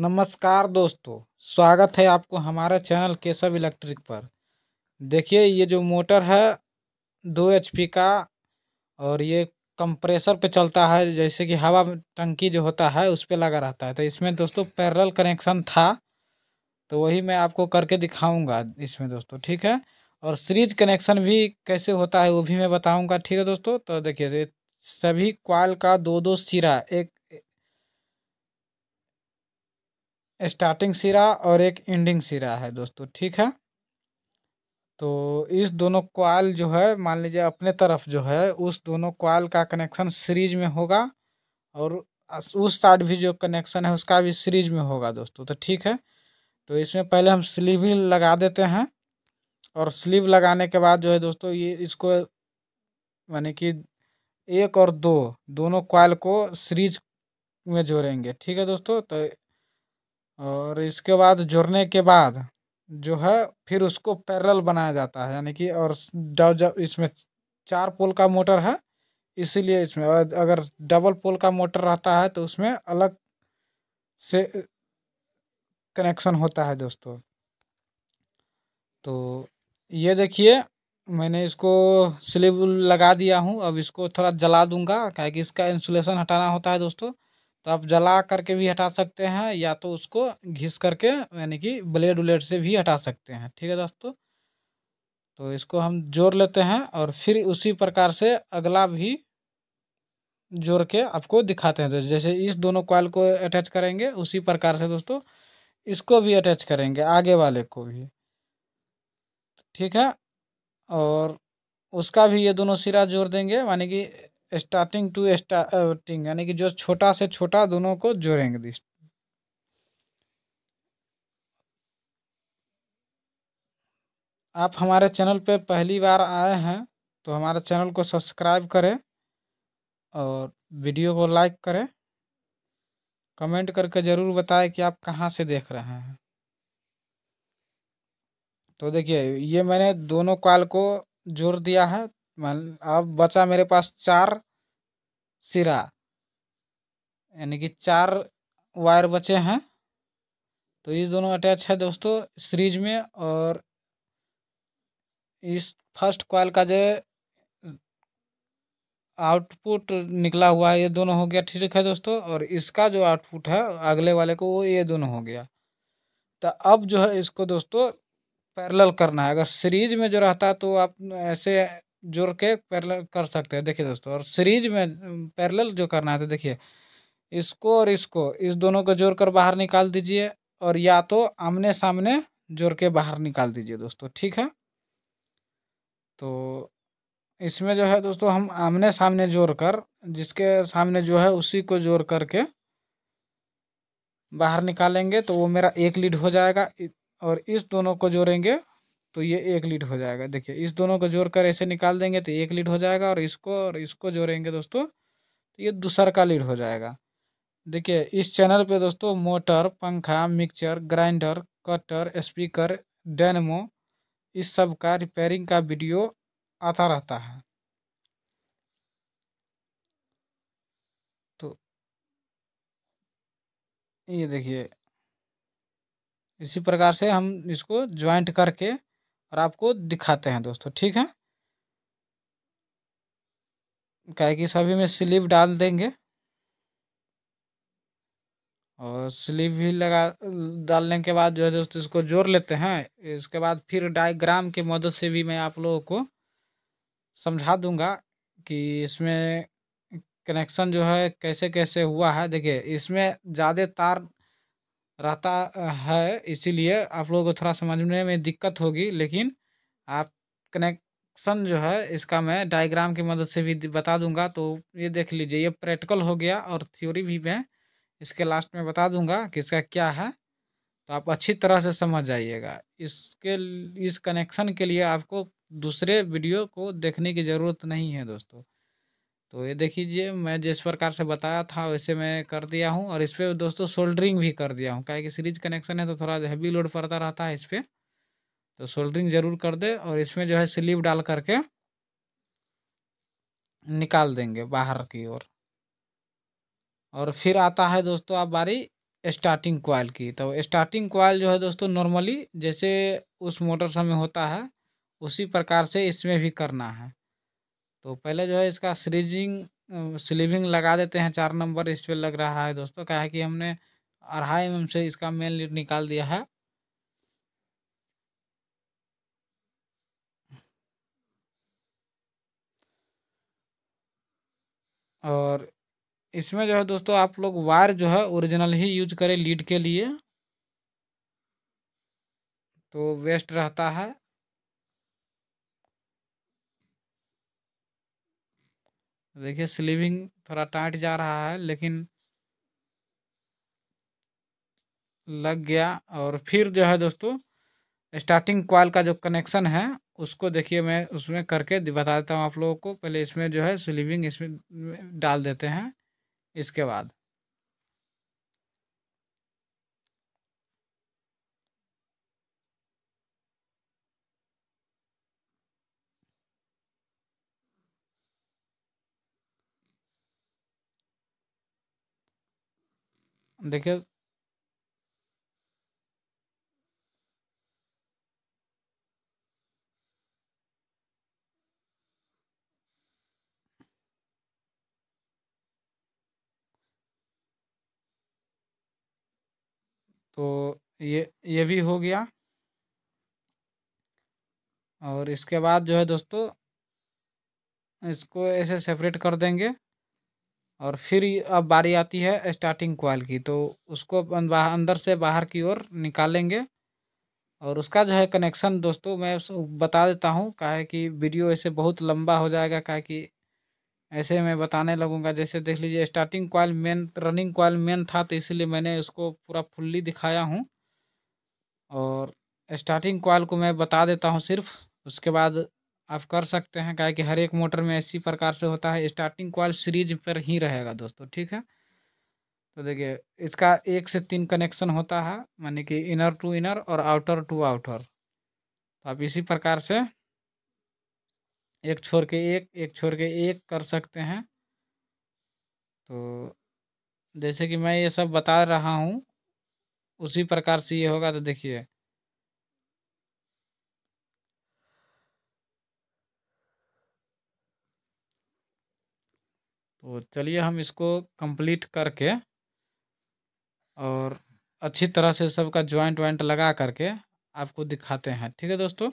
नमस्कार दोस्तों, स्वागत है आपको हमारा चैनल केशव इलेक्ट्रिक पर। देखिए ये जो मोटर है 2 HP का, और ये कंप्रेसर पे चलता है, जैसे कि हवा टंकी जो होता है उस पे लगा रहता है। तो इसमें दोस्तों पैरेलल कनेक्शन था, तो वही मैं आपको करके दिखाऊंगा इसमें दोस्तों, ठीक है। और सीरीज कनेक्शन भी कैसे होता है वो भी मैं बताऊँगा, ठीक है दोस्तों। तो देखिए सभी कॉइल का 2-2 सिरा, एक स्टार्टिंग सिरा और एक एंडिंग सिरा है दोस्तों, ठीक है। तो इस दोनों कॉइल जो है, मान लीजिए अपने तरफ जो है, उस दोनों कॉइल का कनेक्शन सीरीज में होगा, और उस साइड भी जो कनेक्शन है उसका भी सीरीज में होगा दोस्तों, तो ठीक है। तो इसमें पहले हम स्लीव ही लगा देते हैं, और स्लीव लगाने के बाद जो है दोस्तों ये इसको यानी कि 1 और 2 दोनों कॉइल को सीरीज में जोड़ेंगे, ठीक है दोस्तों। तो और इसके बाद जोड़ने के बाद जो है फिर उसको पैरेलल बनाया जाता है, यानी कि और जब इसमें 4 पोल का मोटर है इसीलिए इसमें, और अगर डबल पोल का मोटर रहता है तो उसमें अलग से कनेक्शन होता है दोस्तों। तो ये देखिए मैंने इसको स्लीव लगा दिया हूँ, अब इसको थोड़ा जला दूंगा, क्या कि इसका इंसुलेशन हटाना होता है दोस्तों। तो आप जला करके भी हटा सकते हैं, या तो उसको घिस करके यानी कि ब्लेड उलेड से भी हटा सकते हैं, ठीक है दोस्तों। तो इसको हम जोड़ लेते हैं, और फिर उसी प्रकार से अगला भी जोड़ के आपको दिखाते हैं। तो जैसे इस दोनों कॉइल को अटैच करेंगे, उसी प्रकार से दोस्तों इसको भी अटैच करेंगे, आगे वाले को भी, ठीक है। और उसका भी ये दोनों सिरा जोड़ देंगे, यानी कि स्टार्टिंग टू स्टार्टिंग, यानी कि जो छोटा से छोटा दोनों को जोड़ेंगे। आप हमारे चैनल पे पहली बार आए हैं तो हमारे चैनल को सब्सक्राइब करें, और वीडियो को लाइक करें, कमेंट करके ज़रूर बताएं कि आप कहाँ से देख रहे हैं। तो देखिए ये मैंने दोनों कॉइल को जोड़ दिया है, अब बचा मेरे पास 4 सिरा, यानी कि 4 वायर बचे हैं। तो ये दोनों अटैच है दोस्तों सीरीज में, और इस फर्स्ट कॉइल का जो आउटपुट निकला हुआ है ये दोनों हो गया, ठीक है दोस्तों। और इसका जो आउटपुट है अगले वाले को, वो ये दोनों हो गया। तो अब जो है इसको दोस्तों पैरेलल करना है, अगर सीरीज में जो रहता तो आप ऐसे जोड़ के पैरेलल कर सकते हैं। देखिए दोस्तों, और सीरीज में पैरेलल जो करना है तो देखिए इसको और इसको, इस दोनों को जोड़ कर बाहर निकाल दीजिए, और या तो आमने सामने जोड़ के बाहर निकाल दीजिए दोस्तों, ठीक है। तो इसमें जो है दोस्तों हम आमने सामने जोड़ कर, जिसके सामने जो है उसी को जोड़ करके बाहर निकालेंगे, तो वो मेरा 1 लीड हो जाएगा। और इस दोनों को जोड़ेंगे तो ये 1 लीड हो जाएगा। देखिए इस दोनों को जोड़कर ऐसे निकाल देंगे तो 1 लीड हो जाएगा, और इसको जोड़ेंगे दोस्तों तो ये दूसरा लीड हो जाएगा। देखिए इस चैनल पे दोस्तों मोटर, पंखा, mixer, grinder, cutter, speaker, dynamo, इस सब का रिपेयरिंग का वीडियो आता रहता है। तो ये देखिए इसी प्रकार से हम इसको ज्वाइंट करके और आपको दिखाते हैं दोस्तों, ठीक है। क्या कि सभी में स्लीव डाल देंगे, और स्लीव भी लगा डालने के बाद जो है दोस्तों इसको जोड़ लेते हैं। इसके बाद फिर डायग्राम की मदद से भी मैं आप लोगों को समझा दूंगा कि इसमें कनेक्शन जो है कैसे कैसे हुआ है। देखिए इसमें ज़्यादा तार रहता है, इसीलिए आप लोगों को थोड़ा समझने में दिक्कत होगी, लेकिन आप कनेक्शन जो है इसका मैं डायग्राम की मदद से भी बता दूंगा। तो ये देख लीजिए, ये प्रैक्टिकल हो गया, और थ्योरी भी मैं इसके लास्ट में बता दूंगा कि इसका क्या है। तो आप अच्छी तरह से समझ जाइएगा। इस कनेक्शन के लिए आपको दूसरे वीडियो को देखने की ज़रूरत नहीं है दोस्तों। तो ये देखिए मैं जिस प्रकार से बताया था वैसे मैं कर दिया हूँ, और इस पर दोस्तों सोल्डरिंग भी कर दिया हूँ, क्या कि सीरीज कनेक्शन है तो थोड़ा हैवी लोड पड़ता रहता है इस पर, तो सोल्डरिंग जरूर कर दे। और इसमें जो है स्लीव डाल करके निकाल देंगे बाहर की ओर। और फिर आता है दोस्तों आप बारी स्टार्टिंग कॉइल की। तो स्टार्टिंग कॉइल जो है दोस्तों नॉर्मली जैसे उस मोटर समय होता है उसी प्रकार से इसमें भी करना है। तो पहले जो है इसका स्लीविंग लगा देते हैं। 4 नंबर इस पर लग रहा है दोस्तों, क्या है कि हमने 2.5 mm से इसका मेन लीड निकाल दिया है। और इसमें जो है दोस्तों आप लोग वायर जो है ओरिजिनल ही यूज करें लीड के लिए, तो वेस्ट रहता है। देखिए स्लीविंग थोड़ा टाइट जा रहा है लेकिन लग गया। और फिर जो है दोस्तों स्टार्टिंग कॉइल का जो कनेक्शन है उसको देखिए मैं उसमें करके बता देता हूँ आप लोगों को। पहले इसमें जो है स्लीविंग इसमें डाल देते हैं। इसके बाद देखिए तो ये भी हो गया। और इसके बाद जो है दोस्तों इसको ऐसे सेपरेट कर देंगे। और फिर अब बारी आती है स्टार्टिंग कॉइल की, तो उसको अंदर से बाहर की ओर निकालेंगे। और उसका जो है कनेक्शन दोस्तों मैं बता देता हूँ, काहे कि वीडियो ऐसे बहुत लंबा हो जाएगा, काहे कि ऐसे मैं बताने लगूंगा। जैसे देख लीजिए starting coil main, running coil main था, तो इसलिए मैंने इसको पूरा फुल्ली दिखाया हूँ। और स्टार्टिंग कॉइल को मैं बता देता हूँ सिर्फ, उसके बाद आप कर सकते हैं, क्या कि हर एक मोटर में इसी प्रकार से होता है। स्टार्टिंग कॉइल सीरीज पर ही रहेगा दोस्तों, ठीक है। तो देखिए इसका 1 से 3 कनेक्शन होता है, यानी कि इनर टू इनर और आउटर टू आउटर। तो आप इसी प्रकार से एक छोड़ के एक कर सकते हैं। तो जैसे कि मैं ये सब बता रहा हूँ उसी प्रकार से ये होगा। तो देखिए तो चलिए हम इसको कंप्लीट करके और अच्छी तरह से सबका ज्वाइंट वाइंट लगा करके आपको दिखाते हैं, ठीक है दोस्तों।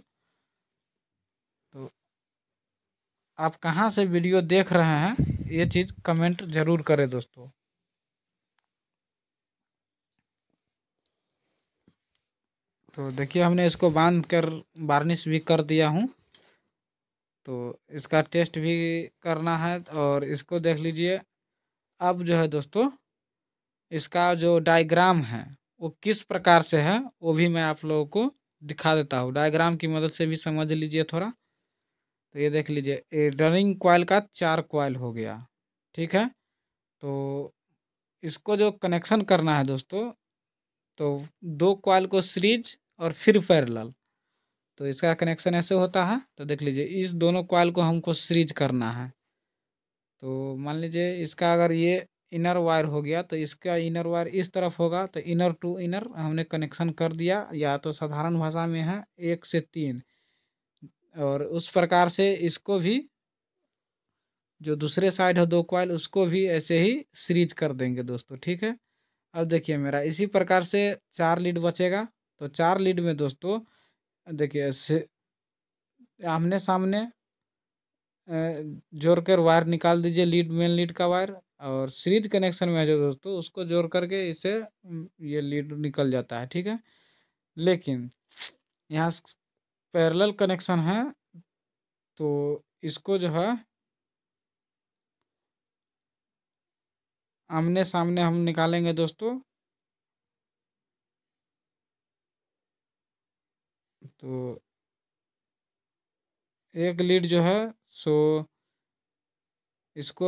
तो आप कहाँ से वीडियो देख रहे हैं ये चीज़ कमेंट ज़रूर करें दोस्तों। तो देखिए हमने इसको बांध कर वार्निश भी कर दिया हूँ, तो इसका टेस्ट भी करना है। और इसको देख लीजिए अब जो है दोस्तों इसका जो डायग्राम है वो किस प्रकार से है वो भी मैं आप लोगों को दिखा देता हूँ। डायग्राम की मदद से भी समझ लीजिए थोड़ा। तो ये देख लीजिए रनिंग कॉइल का 4 कॉइल हो गया, ठीक है। तो इसको जो कनेक्शन करना है दोस्तों, तो 2 कॉइल को सीरीज और फिर पैरेलल। तो इसका कनेक्शन ऐसे होता है। तो देख लीजिए इस दोनों कॉइल को हमको सीरीज करना है। तो मान लीजिए इसका अगर ये इनर वायर हो गया तो इसका इनर वायर इस तरफ होगा, तो इनर टू इनर हमने कनेक्शन कर दिया, या तो साधारण भाषा में है 1 से 3। और उस प्रकार से इसको भी जो दूसरे साइड है 2 कॉइल उसको भी ऐसे ही सीरीज कर देंगे दोस्तों, ठीक है। अब देखिए मेरा इसी प्रकार से 4 लीड बचेगा। तो 4 लीड में दोस्तों देखिए ऐसे आमने सामने जोड़ कर वायर निकाल दीजिए, लीड मेन लीड का वायर। और सीरीज कनेक्शन में जो दोस्तों उसको जोड़ करके इसे ये लीड निकल जाता है, ठीक है। लेकिन यहाँ पैरेलल कनेक्शन है, तो इसको जो है आमने सामने हम निकालेंगे दोस्तों। तो 1 लीड जो है सो इसको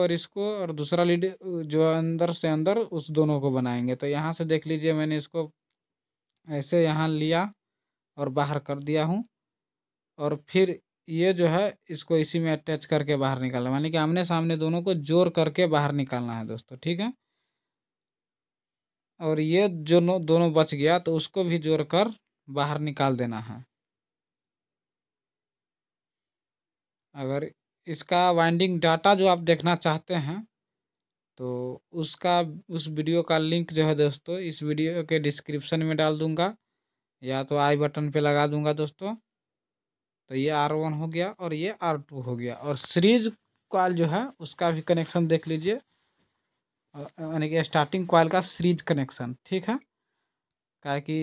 और दूसरा लीड जो है अंदर से अंदर उस दोनों को बनाएंगे। तो यहाँ से देख लीजिए मैंने इसको ऐसे यहाँ लिया और बाहर कर दिया हूँ। और फिर ये जो है इसको इसी में अटैच करके बाहर निकालना, यानी कि आमने सामने दोनों को जोड़ करके बाहर निकालना है दोस्तों, ठीक है। और ये जो दोनों बच गया तो उसको भी जोड़कर बाहर निकाल देना है। अगर इसका वाइंडिंग डाटा जो आप देखना चाहते हैं तो उस वीडियो का लिंक जो है दोस्तों इस वीडियो के डिस्क्रिप्शन में डाल दूंगा या तो आई बटन पे लगा दूंगा दोस्तों। तो ये R1 हो गया और ये R2 हो गया और सीरीज कॉइल जो है उसका भी कनेक्शन देख लीजिए, यानी कि स्टार्टिंग कॉइल का सीरीज कनेक्शन, ठीक है। क्या कि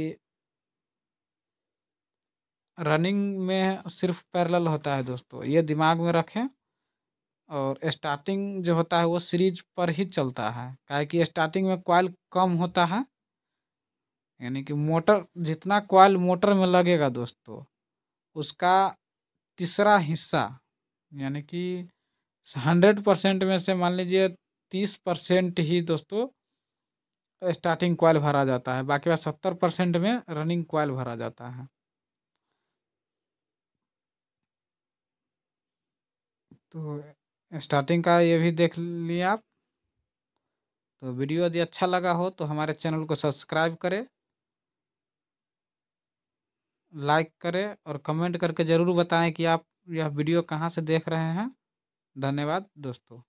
रनिंग में सिर्फ पैरेलल होता है दोस्तों, ये दिमाग में रखें। और स्टार्टिंग जो होता है वो सीरीज पर ही चलता है, क्या कि स्टार्टिंग में कॉइल कम होता है, यानी कि मोटर जितना कॉइल मोटर में लगेगा दोस्तों उसका तीसरा हिस्सा, यानी कि 100% में से मान लीजिए 30% ही दोस्तों स्टार्टिंग कॉइल भरा जाता है, बाकी 70% में रनिंग कॉइल भरा जाता है। तो स्टार्टिंग का ये भी देख लिए आप। तो वीडियो यदि अच्छा लगा हो तो हमारे चैनल को सब्सक्राइब करें, लाइक करें और कमेंट करके ज़रूर बताएं कि आप यह वीडियो कहाँ से देख रहे हैं। धन्यवाद दोस्तों।